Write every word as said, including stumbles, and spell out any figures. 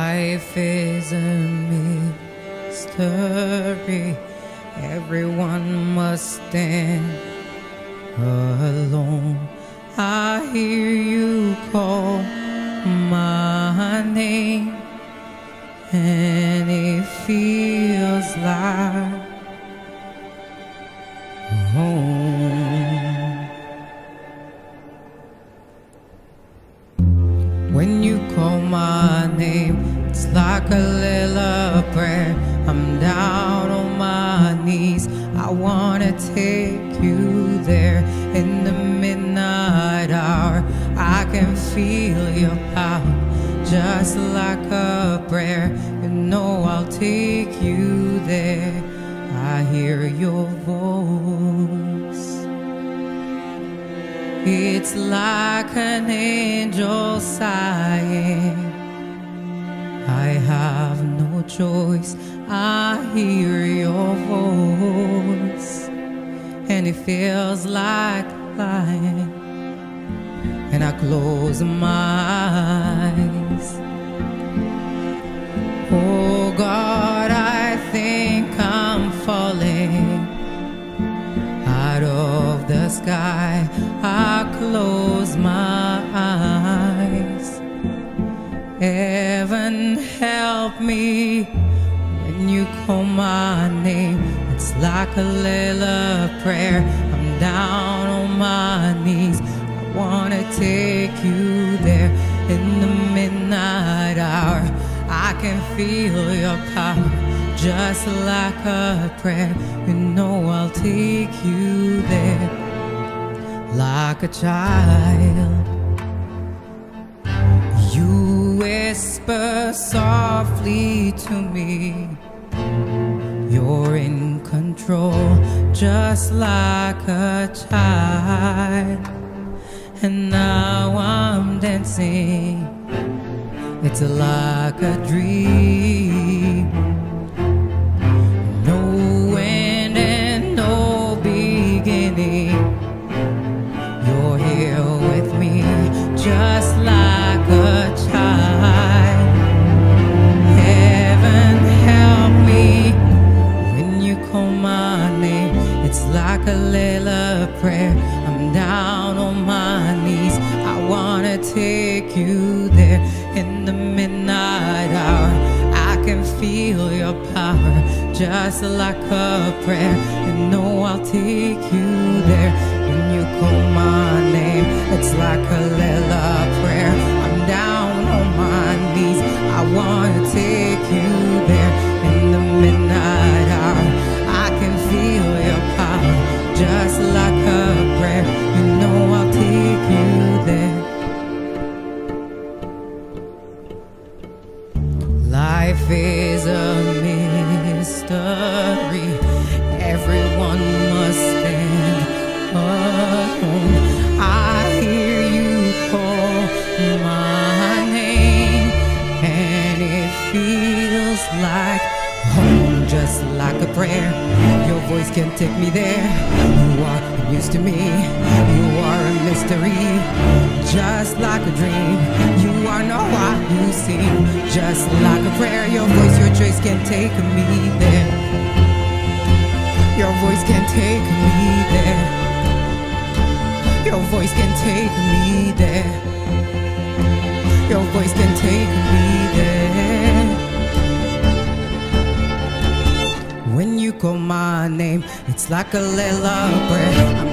Life is a mystery. Everyone must stand alone. I hear you call my name, and it feels like home. When you call my name, it's like a little prayer. I'm down on my knees, I wanna take you there. In the midnight hour, I can feel your power, just like a prayer. You know I'll take you there. I hear your voice, it's like an angel sighing. I have no choice, I hear your voice, and it feels like flying. And I close my eyes. Oh God, I think I'm falling out of the sky. I close my eyes. Heaven help me. When you call my name, it's like a little prayer. I'm down on my knees, I wanna take you there. In the midnight hour, I can feel your power, just like a prayer. You know I'll take you there, like a child. Whisper softly to me, you're in control, just like a child. And now I'm dancing, it's like a dream. No end and no beginning, you're here with me, just like a child. Like a little prayer, I'm down on my knees, I wanna take you there. In the midnight hour, I can feel your power, just like a prayer. You know I'll take you there. When you call my name, it's like a little prayer. I'm down on my knees, I wanna take you there. In the midnight hour, I can feel your power, just like a prayer. You know I'll take you there. Life is a mystery. Everyone must stand alone. I hear you call my name, and it feels like home, just like a prayer. Your voice can take me there. You are used to me, you are a mystery, just like a dream. You are not what you seem, just like a prayer. Your voice, your choice can take me there. Your voice can take me there. Your voice can take me there. Your voice can take me there. When you call my name, it's like a little prayer.